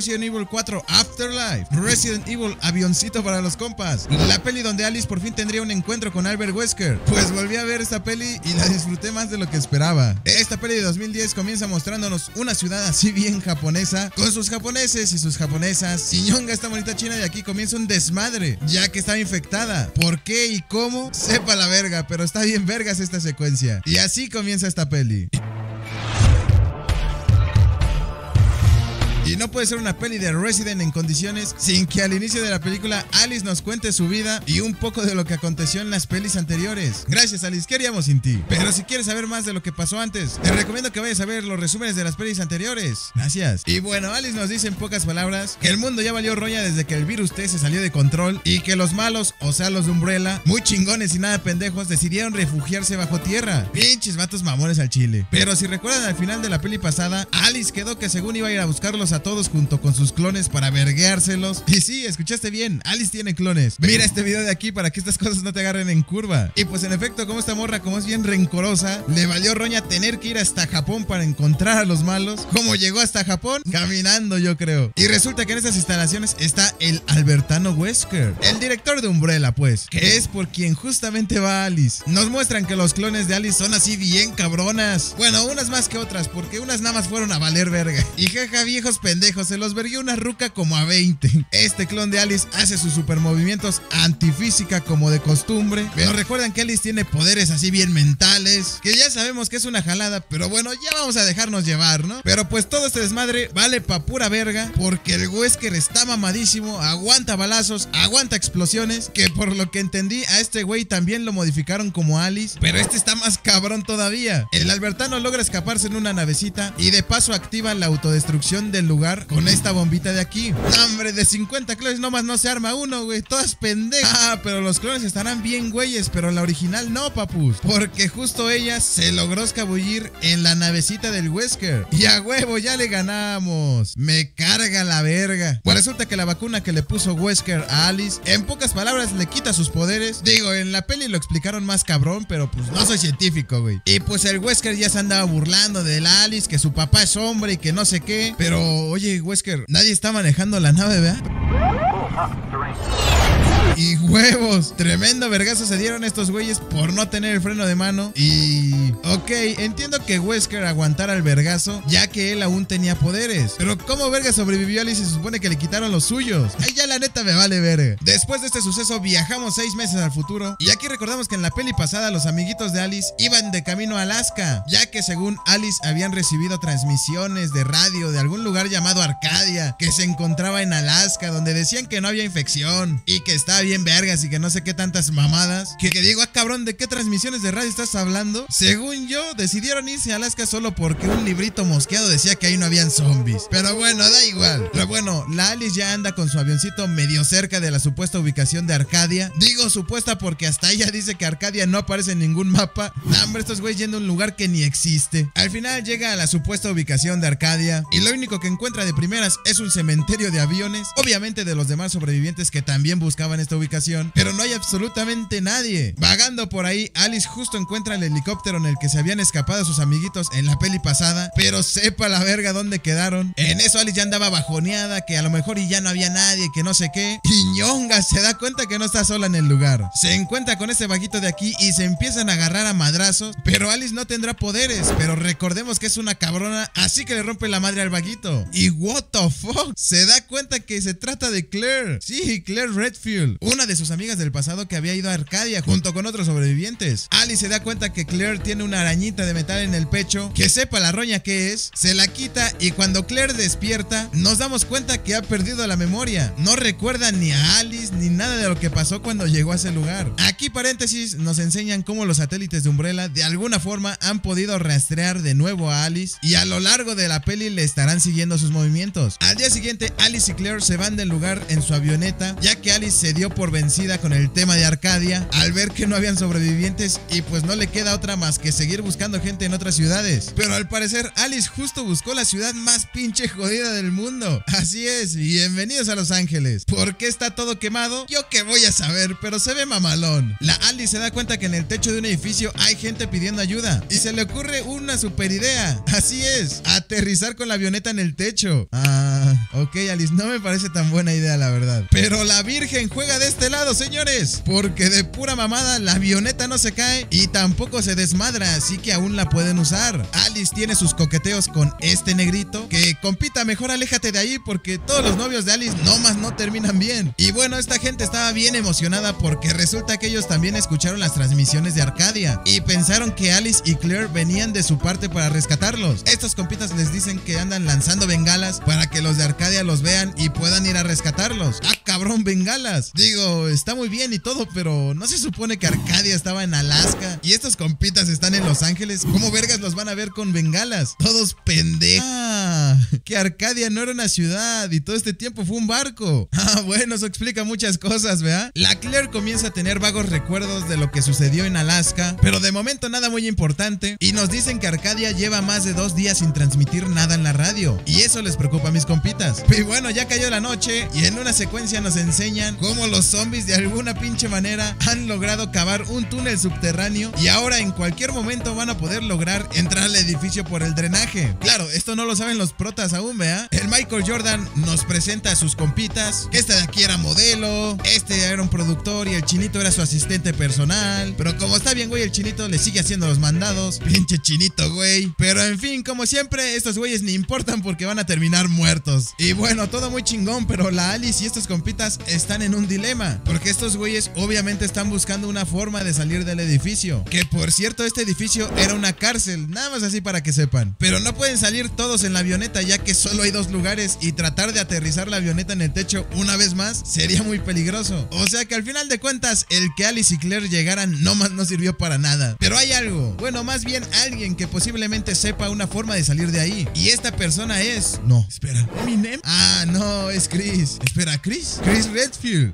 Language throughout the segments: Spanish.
Resident Evil 4 Afterlife, Resident Evil Avioncito para los compas, la peli donde Alice por fin tendría un encuentro con Albert Wesker. Pues volví a ver esta peli y la disfruté más de lo que esperaba. Esta peli de 2010 comienza mostrándonos una ciudad así bien japonesa, con sus japoneses y sus japonesas, Sinyonga esta bonita china, y aquí comienza un desmadre, ya que estaba infectada. ¿Por qué y cómo? Sepa la verga, pero está bien vergas esta secuencia. Y así comienza esta peli. Y no puede ser una peli de Resident en condiciones sin que al inicio de la película Alice nos cuente su vida y un poco de lo que aconteció en las pelis anteriores. Gracias, Alice, ¿qué haríamos sin ti? Pero si quieres saber más de lo que pasó antes, te recomiendo que vayas a ver los resúmenes de las pelis anteriores. Gracias. Y bueno, Alice nos dice en pocas palabras que el mundo ya valió roña desde que el virus T se salió de control y que los malos, o sea los de Umbrella, muy chingones y nada pendejos, decidieron refugiarse bajo tierra. Pinches vatos mamones al chile. Pero si recuerdan, al final de la peli pasada, Alice quedó que según iba a ir a buscarlos a todos junto con sus clones para vergueárselos. Y sí, escuchaste bien, Alice tiene clones. Mira este video de aquí para que estas cosas no te agarren en curva. Y pues en efecto, como esta morra, como es bien rencorosa, le valió roña tener que ir hasta Japón para encontrar a los malos. ¿Cómo llegó hasta Japón? Caminando, yo creo. Y resulta que en estas instalaciones está el Albertano Wesker, el director de Umbrella, pues, que es por quien justamente va Alice. Nos muestran que los clones de Alice son así bien cabronas. Bueno, unas más que otras, porque unas nada más fueron a valer verga. Y jaja, viejos pendejos, se los vergué una ruca como a 20. Este clon de Alice hace sus supermovimientos antifísica como de costumbre. Pero recuerdan que Alice tiene poderes así bien mentales, que ya sabemos que es una jalada, pero bueno, ya vamos a dejarnos llevar, ¿no? Pero pues todo este desmadre vale pa' pura verga, porque el Wesker está mamadísimo, aguanta balazos, aguanta explosiones, que por lo que entendí a este güey también lo modificaron como Alice, pero este está más cabrón todavía. El Albertano logra escaparse en una navecita y de paso activa la autodestrucción del lugar con esta bombita de aquí. Hombre, de 50 clones nomás no se arma uno, güey. Todas pendejas. Ah, pero los clones estarán bien güeyes, pero la original no, papus, porque justo ella se logró escabullir en la navecita del Wesker. Y a huevo, ya le ganamos. Me carga la verga. Pues resulta que la vacuna que le puso Wesker a Alice, en pocas palabras, le quita sus poderes. Digo, en la peli lo explicaron más cabrón, pero pues no soy científico, güey. Y pues el Wesker ya se andaba burlando de la Alice, que su papá es hombre y que no sé qué. Pero oye, Wesker, nadie está manejando la nave, ¿verdad? Y huevos, tremendo vergazo se dieron estos güeyes por no tener el freno de mano. Y ok, entiendo que Wesker aguantara el vergazo, ya que él aún tenía poderes, pero ¿cómo verga sobrevivió Alice? Se supone que le quitaron los suyos. Ay, ya la neta me vale verga. Después de este suceso viajamos 6 meses al futuro, y aquí recordamos que en la peli pasada los amiguitos de Alice iban de camino a Alaska, ya que según Alice habían recibido transmisiones de radio de algún lugar llamado Arcadia, que se encontraba en Alaska, donde decían que no había infección y que estaba bien vergas y que no sé qué tantas mamadas, que digo, ah cabrón, ¿de qué transmisiones de radio estás hablando? Según yo, decidieron irse a Alaska solo porque un librito mosqueado decía que ahí no habían zombies. Pero bueno, da igual. Pero bueno, la Alice ya anda con su avioncito medio cerca de la supuesta ubicación de Arcadia. Digo supuesta porque hasta ella dice que Arcadia no aparece en ningún mapa. Nah, hombre, estos güeyes yendo a un lugar que ni existe. Al final llega a la supuesta ubicación de Arcadia y lo único que encuentra de primeras es un cementerio de aviones, obviamente de los demás sobrevivientes que también buscaban esta ubicación, pero no hay absolutamente nadie. Vagando por ahí, Alice justo encuentra el helicóptero en el que se habían escapado sus amiguitos en la peli pasada, pero sepa la verga dónde quedaron. En eso Alice ya andaba bajoneada, que a lo mejor y ya no había nadie, que no sé qué. Y ñonga, se da cuenta que no está sola en el lugar. Se encuentra con este vaguito de aquí y se empiezan a agarrar a madrazos, pero Alice no tendrá poderes, pero recordemos que es una cabrona, así que le rompe la madre al vaguito. Y what the fuck, se da cuenta que se trata de Claire. Sí, Claire Redfield, una de sus amigas del pasado que había ido a Arcadia junto con otros sobrevivientes. Alice se da cuenta que Claire tiene una arañita de metal en el pecho, que sepa la roña que es, se la quita y cuando Claire despierta nos damos cuenta que ha perdido la memoria. No recuerda ni a Alice ni nada de lo que pasó cuando llegó a ese lugar. Aquí paréntesis, nos enseñan cómo los satélites de Umbrella de alguna forma han podido rastrear de nuevo a Alice y a lo largo de la peli le estarán siguiendo sus movimientos. Al día siguiente Alice y Claire se van del lugar en su avioneta, ya que Alice se dio por vencida con el tema de Arcadia al ver que no habían sobrevivientes y pues no le queda otra más que seguir buscando gente en otras ciudades. Pero al parecer Alice justo buscó la ciudad más pinche jodida del mundo. Así es, bienvenidos a Los Ángeles. ¿Por qué está todo quemado? Yo qué voy a saber, pero se ve mamalón. La Alice se da cuenta que en el techo de un edificio hay gente pidiendo ayuda y se le ocurre una super idea. Así es, a aterrizar con la avioneta en el techo. Ah, ok, Alice, no me parece tan buena idea, la verdad. Pero la Virgen juega de este lado, señores, porque de pura mamada la avioneta no se cae y tampoco se desmadra, así que aún la pueden usar. Alice tiene sus coqueteos con este negrito. Que compita, mejor aléjate de ahí, porque todos los novios de Alice nomás no terminan bien. Y bueno, esta gente estaba bien emocionada porque resulta que ellos también escucharon las transmisiones de Arcadia y pensaron que Alice y Claire venían de su parte para rescatarlos. Estos compitas les dicen que andan lanzando bengalas para que los de Arcadia los vean y puedan ir a rescatarlos. ¡Ah, cabrón, bengalas! Digo, está muy bien y todo, pero ¿no se supone que Arcadia estaba en Alaska y estos compitas están en Los Ángeles? ¿Cómo vergas los van a ver con bengalas? Todos pendejos. Ah, que Arcadia no era una ciudad y todo este tiempo fue un barco. Ah, bueno, eso explica muchas cosas, ¿verdad? La Claire comienza a tener vagos recuerdos de lo que sucedió en Alaska, pero de momento nada muy importante. Y nos dicen que Arcadia lleva más de 2 días sin transmitir nada en la radio, y eso les preocupa a mis compitas. Y bueno, ya cayó la noche y en una secuencia nos enseñan cómo los zombies de alguna pinche manera han logrado cavar un túnel subterráneo y ahora en cualquier momento van a poder lograr entrar al edificio por el drenaje. Claro, esto no lo saben los protas aún, ¿verdad? El Michael Jordan nos presenta a sus compitas, que esta de aquí era modelo, este era un productor y el chinito era su asistente personal, pero como está bien güey el chinito le sigue haciendo los mandados. Pinche chinito, güey. Pero en fin, como siempre, estos güeyes ni importan porque van a terminar muertos. Y bueno, todo muy chingón, pero la Alice y estos compitas están en un dilema, porque estos güeyes obviamente están buscando una forma de salir del edificio, que por cierto este edificio era una cárcel, nada más así para que sepan. Pero no pueden salir todos en la avioneta, ya que solo hay 2 lugares y tratar de aterrizar la avioneta en el techo una vez más sería muy peligroso. O sea que al final de cuentas el que Alice y Claire llegaran nomás no sirvió para nada. Pero hay algo, bueno, más bien alguien que posiblemente sepa una forma de salir de ahí. Y esta persona es... No, espera, ¿mi name? Ah, no, es Chris. Espera, ¿Chris? Chris Redfield.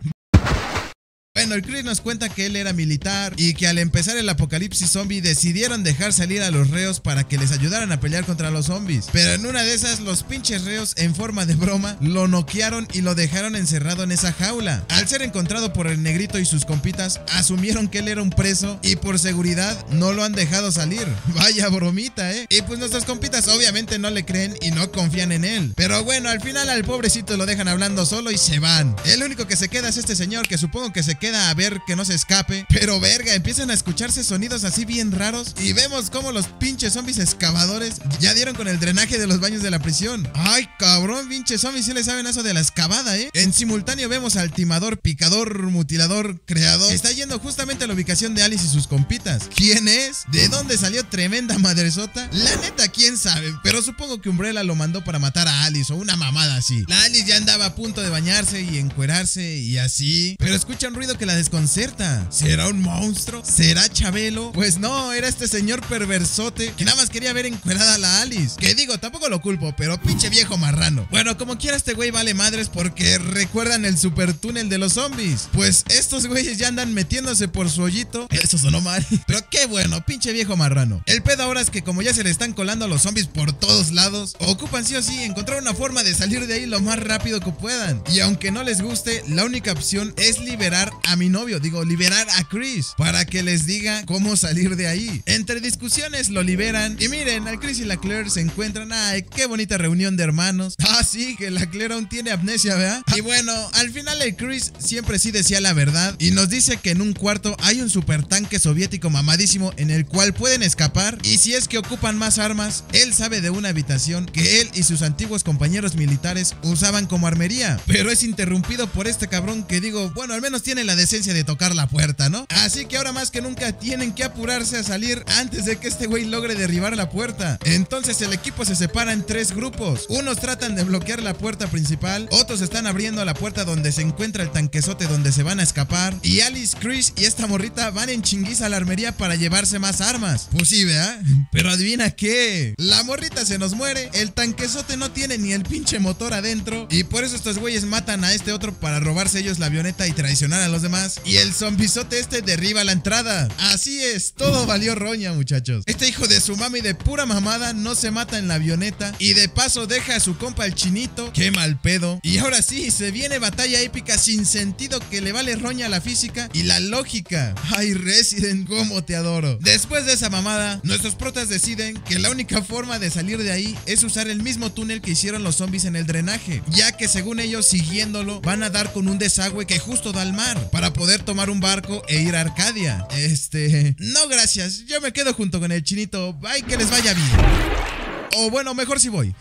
Bueno, el Chris nos cuenta que él era militar y que al empezar el apocalipsis zombie decidieron dejar salir a los reos para que les ayudaran a pelear contra los zombies. Pero en una de esas, los pinches reos, en forma de broma, lo noquearon y lo dejaron encerrado en esa jaula. Al ser encontrado por el negrito y sus compitas, asumieron que él era un preso y por seguridad no lo han dejado salir. Vaya bromita, ¿eh? Y pues nuestros compitas obviamente no le creen y no confían en él. Pero bueno, al final al pobrecito lo dejan hablando solo y se van. El único que se queda es este señor, que supongo que se queda a ver que no se escape, pero verga, empiezan a escucharse sonidos así bien raros y vemos como los pinches zombies excavadores ya dieron con el drenaje de los baños de la prisión. Ay, cabrón, pinches zombies sí le saben eso de la excavada, ¿eh? En simultáneo vemos al timador, picador, mutilador, creador. Está yendo justamente a la ubicación de Alice y sus compitas. ¿Quién es? ¿De dónde salió tremenda madresota? La neta, quién sabe, pero supongo que Umbrella lo mandó para matar a Alice o una mamada así. La Alice ya andaba a punto de bañarse y encuerarse y así, pero escucha un ruido que la desconcerta. ¿Será un monstruo? ¿Será Chabelo? Pues no, era este señor perversote que nada más quería ver encuerada a la Alice. Que digo, tampoco lo culpo, pero pinche viejo marrano. Bueno, como quiera este güey vale madres porque recuerdan el super túnel de los zombies. Pues estos güeyes ya andan metiéndose por su hoyito. Eso sonó mal, pero qué bueno, pinche viejo marrano. El pedo ahora es que como ya se le están colando a los zombies por todos lados, ocupan sí o sí encontrar una forma de salir de ahí lo más rápido que puedan. Y aunque no les guste, la única opción es liberar a mi novio, digo, liberar a Chris para que les diga cómo salir de ahí. Entre discusiones lo liberan y miren, al Chris y la Claire se encuentran. Ay, qué bonita reunión de hermanos. Ah, sí, que la Claire aún tiene amnesia, ¿verdad? Y bueno, al final el Chris siempre sí decía la verdad y nos dice que en un cuarto hay un supertanque soviético mamadísimo en el cual pueden escapar, y si es que ocupan más armas, él sabe de una habitación que él y sus antiguos compañeros militares usaban como armería, pero es interrumpido por este cabrón que digo, bueno, al menos tiene la decencia de tocar la puerta, ¿no? Así que ahora más que nunca tienen que apurarse a salir antes de que este güey logre derribar la puerta. Entonces el equipo se separa en 3 grupos. Unos tratan de bloquear la puerta principal, otros están abriendo la puerta donde se encuentra el tanquezote donde se van a escapar, y Alice, Chris y esta morrita van en chinguiza a la armería para llevarse más armas. Pues sí, ¿verdad? Pero adivina qué, la morrita se nos muere, el tanquezote no tiene ni el pinche motor adentro, y por eso estos güeyes matan a este otro para robarse ellos la avioneta y traicionar a los demás. Y el zombizote este derriba la entrada. Así es, todo valió roña, muchachos. Este hijo de su mami de pura mamada no se mata en la avioneta. Y de paso deja a su compa el chinito. Qué mal pedo. Y ahora sí, se viene batalla épica sin sentido que le vale roña a la física y la lógica. Ay, Resident, cómo te adoro. Después de esa mamada, nuestros protas deciden que la única forma de salir de ahí es usar el mismo túnel que hicieron los zombies en el drenaje, ya que según ellos, siguiéndolo, van a dar con un desagüe que justo da al mar, para poder tomar un barco e ir a Arcadia. No gracias, yo me quedo junto con el chinito. Bye, que les vaya bien. O bueno, mejor si voy.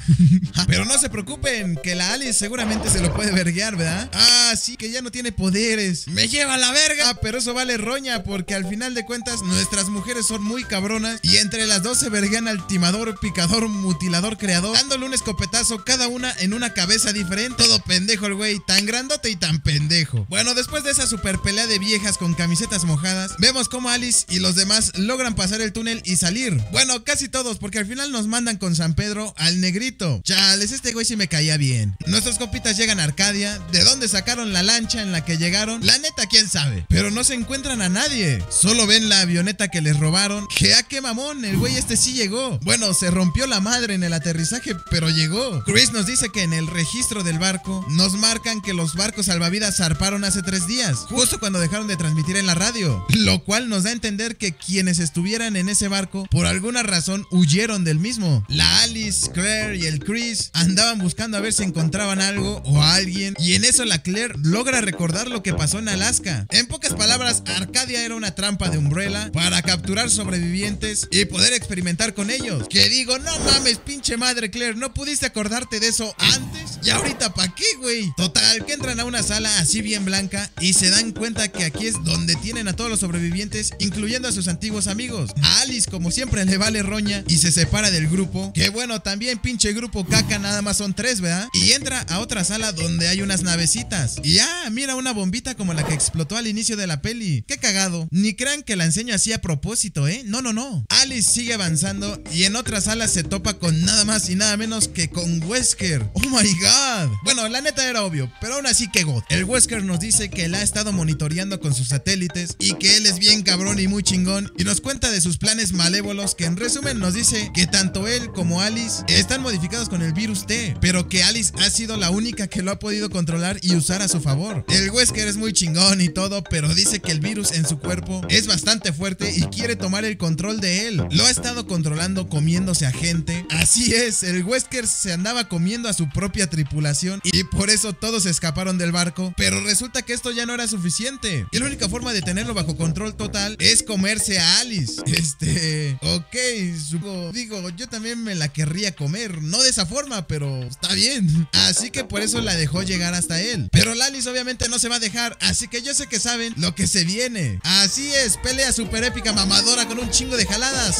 Pero no se preocupen, que la Alice seguramente se lo puede verguear, ¿verdad? Ah, sí, que ya no tiene poderes. ¡Me lleva la verga! Ah, pero eso vale roña, porque al final de cuentas nuestras mujeres son muy cabronas y entre las dos se verguean al timador, picador, mutilador, creador, dándole un escopetazo cada una en una cabeza diferente. Todo pendejo el güey, tan grandote y tan pendejo. Bueno, después de esa super pelea de viejas con camisetas mojadas, vemos cómo Alice y los demás logran pasar el túnel y salir. Bueno, casi todos, porque al final nos mandan con San Pedro al negrito. Chales, este güey sí me caía bien. Nuestros compitas llegan a Arcadia. ¿De dónde sacaron la lancha en la que llegaron? La neta, quién sabe. Pero no se encuentran a nadie. Solo ven la avioneta que les robaron. ¡Que a qué mamón! El güey este sí llegó. Bueno, se rompió la madre en el aterrizaje, pero llegó. Chris nos dice que en el registro del barco nos marcan que los barcos salvavidas zarparon hace 3 días, justo cuando dejaron de transmitir en la radio, lo cual nos da a entender que quienes estuvieran en ese barco por alguna razón huyeron del mismo. La Alice, Claire y el Chris andaban buscando a ver si encontraban algo o a alguien, y en eso la Claire logra recordar lo que pasó en Alaska. En pocas palabras, Arcadia era una trampa de Umbrella para capturar sobrevivientes y poder experimentar con ellos. Que digo, no mames, pinche madre Claire, ¿no pudiste acordarte de eso antes? ¿Y ahorita pa' qué, güey? Total, que entran a una sala así bien blanca y se dan cuenta que aquí es donde tienen a todos los sobrevivientes, incluyendo a sus antiguos amigos. A Alice, como siempre, le vale roña y se separa del grupo. Que bueno, también pinche grupo caca, nada más son 3, ¿verdad? Y entra a otra sala donde hay unas navecitas. Y ah, mira, una bombita como la que explotó al inicio de la peli. ¡Qué cagado! Ni crean que la enseño así a propósito, ¿eh? No, no, no. Alice sigue avanzando y en otra sala se topa con nada más y nada menos que con Wesker. ¡Oh my God! Bueno, la neta era obvio, pero aún así que God. El Wesker nos dice que la ha estado monitoreando con sus satélites y que él es bien cabrón y muy chingón. Y nos cuenta de sus planes malévolos, que en resumen nos dice que tanto él como Alice están modificados con el virus T, pero que Alice ha sido la única que lo ha podido controlar y usar a su favor. El Wesker es muy chingón y todo, pero dice que el virus en su cuerpo es bastante fuerte y quiere tomar el control de él. Lo ha estado controlando comiéndose a gente. Así es, el Wesker se andaba comiendo a su propia tripulación y por eso todos se escaparon del barco, pero resulta que esto ya no era suficiente y la única forma de tenerlo bajo control total es comerse a Alice. Ok, digo, yo también me la querría comer, no de esa forma, pero está bien. Así que por eso la dejó llegar hasta él, pero Alice obviamente no se va a dejar, así que yo sé que saben lo que se viene. Así es, pelea super épica mamadora con un chingo de jaladas.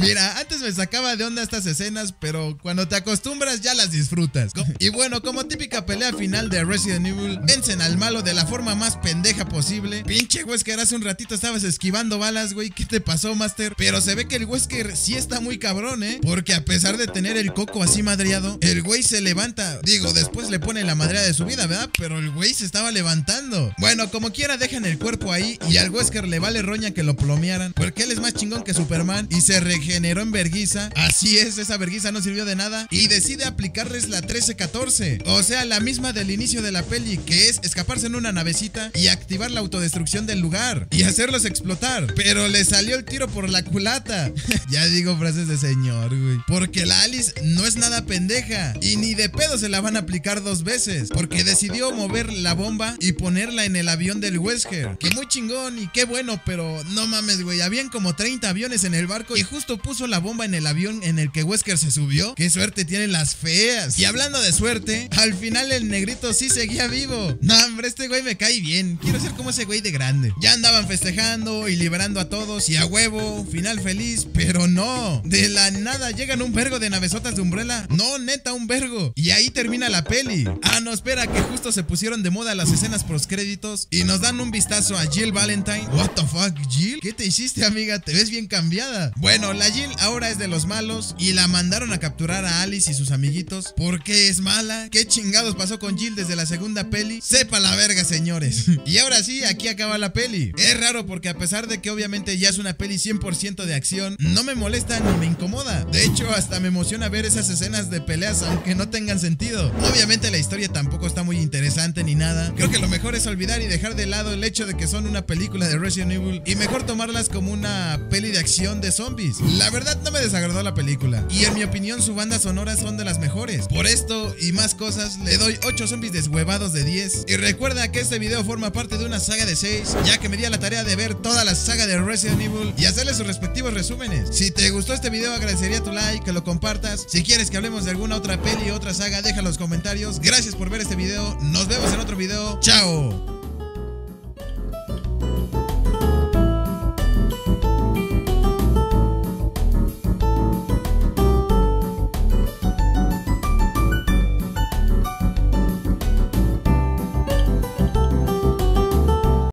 Mira, antes me sacaba de onda estas escenas, pero cuando te acostumbras ya las disfrutas. Y bueno, como típica pelea final de Resident Evil, vencen al malo de la forma más pendeja posible. Pinche Wesker, hace un ratito estabas esquivando balas, güey, ¿qué te pasó, Master? Pero se ve que el Wesker sí está muy cabrón, ¿eh? Porque a pesar de tener el coco así madreado, el güey se levanta. Digo, después le pone la madreada de su vida, ¿verdad? Pero el güey se estaba levantando. Bueno, como quiera dejan el cuerpo ahí y al Wesker le vale roña que lo plomearan, porque él es más chingón que Superman y se regeneró en verguiza. Así es, esa verguiza no sirvió de nada y decide aplicarles la 13-14, o sea, la misma del inicio de la peli, que es escaparse en una navecita y activar la autodestrucción del lugar y hacerlos explotar. Pero le salió el tiro por la culata. Ya digo frases de señor, güey. Porque la Alice no es nada pendeja y ni de pedo se la van a aplicar 2 veces, porque decidió mover la bomba y ponerla en el avión del Wesker. Que muy chingón y qué bueno, pero no mames, güey, habían como 30 aviones en el barco y justo puso la bomba en el avión en el que Wesker se subió. Qué suerte tienen las feas. Y hablando de suerte, al final el negrito sí seguía vivo. No, hombre, este güey me cae bien, quiero ser como ese güey de grande. Ya andaban festejando y liberando a todos y a huevo, final feliz, pero no, de la nada llegan un vergo de navesotas de Umbrella. No, neta, un vergo. Y ahí termina la peli. Ah, no, espera, que justo se pusieron de moda las escenas postcréditos y nos dan un vistazo a Jill Valentine. What the fuck, Jill, ¿qué te hiciste, amiga? Te ves bien cambiada. nada. Bueno, la Jill ahora es de los malos y la mandaron a capturar a Alice y sus amiguitos. ¿Por qué es mala? ¿Qué chingados pasó con Jill desde la segunda peli? Sepa la verga, señores. Y ahora sí, aquí acaba la peli. Es raro porque a pesar de que obviamente ya es una peli 100% de acción, no me molesta ni me incomoda. De hecho, hasta me emociona ver esas escenas de peleas aunque no tengan sentido. Obviamente la historia tampoco está muy interesante ni nada. Creo que lo mejor es olvidar y dejar de lado el hecho de que son una película de Resident Evil y mejor tomarlas como una peli de acción de zombies. La verdad no me desagradó la película y en mi opinión su banda sonora son de las mejores. Por esto y más cosas le doy 8 zombies deshuevados de 10. Y recuerda que este video forma parte de una saga de 6, ya que me di a la tarea de ver toda la saga de Resident Evil y hacerle sus respectivos resúmenes. Si te gustó este video agradecería tu like, que lo compartas. Si quieres que hablemos de alguna otra peli o otra saga, déjalo en los comentarios. Gracias por ver este video, nos vemos en otro video. ¡Chao!